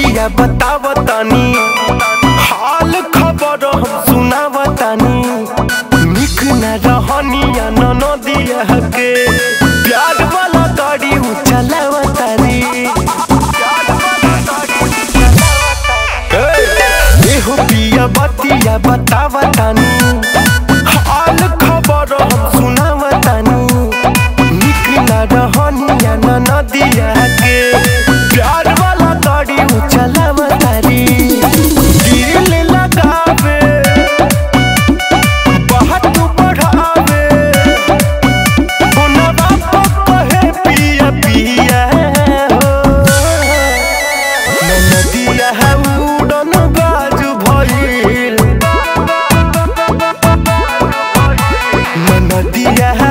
गोरिया बतावतानी, हाल खबर हम सुनावतानी। निक न रहनिया ननदिया के प्यार वाला गाड़ी चलावतानी। देहो पिया बतिया बतावतानी, हाल खबर हम सुनावतानी। निक न रहनिया ननदिया के प्यार वाला गाड़ी चलावतारी। दिल लगावे बहुत बढ़ावे, बोनवा को कहे पिया पिया हो। नदिया है उड़न गाज भइल, नदिया है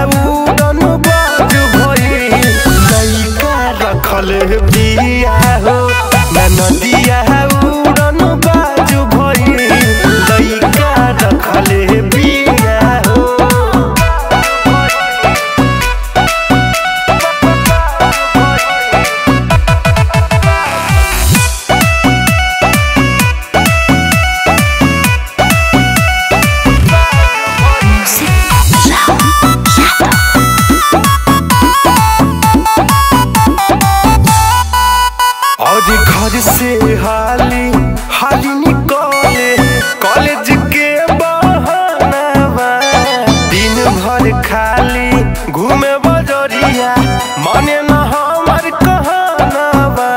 उड़न गाज भइल। लइका रखल बिया हो, नदिया है उड़न बाजू भइल। लइका रखल बिया हो। घर से हाली हाली निकले कॉलेज के बहाना बा। दिन भर खाली घूमे बजरिया, माने न हमार कहना बा।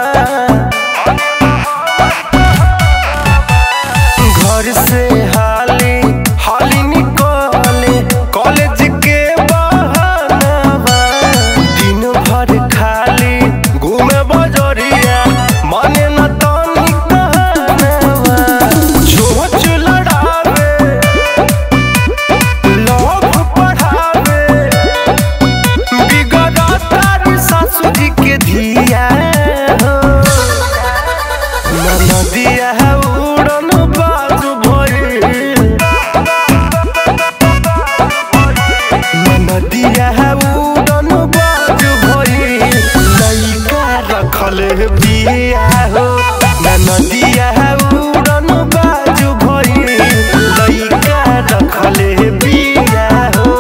घर से हाली हाली निकले कॉलेज के बहाना बा। दिन भर खाली घूमे बजरिया, माने न तनी कहनवा। सोच लड़ावे लोग पढ़ावे, बिगड़ा तारी सासू जी के धिया हो। नदिया है उड़न बाजू भइल, नदिया है उड़न बाजू भइल। लइका रखल बिया हो, नदिया है उड़न बाजू भइल। लइका रखल बिया हो।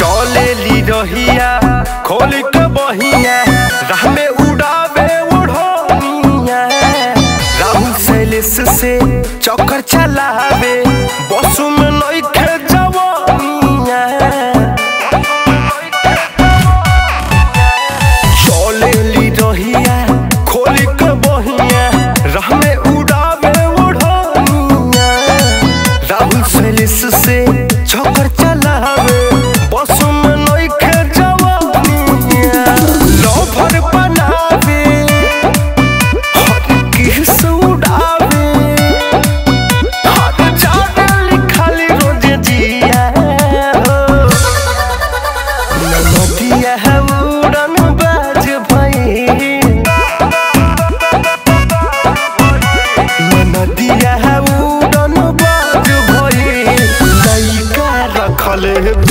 चलेली रहिया खोल के बहिया, राह में उड़ावे ओढ़निया। राहुल शैलेश से चक्कर चलावे, बसु में नइखे जवनिया। चलेली रहिया खोल के बहिया, राह में उड़ावे ओढ़निया। राहुल शैलेश से चक्कर चलावे, बसु में नइखे जवनिया। लवर बनावे दिया है उड़न बाजू भइल। लइका रखल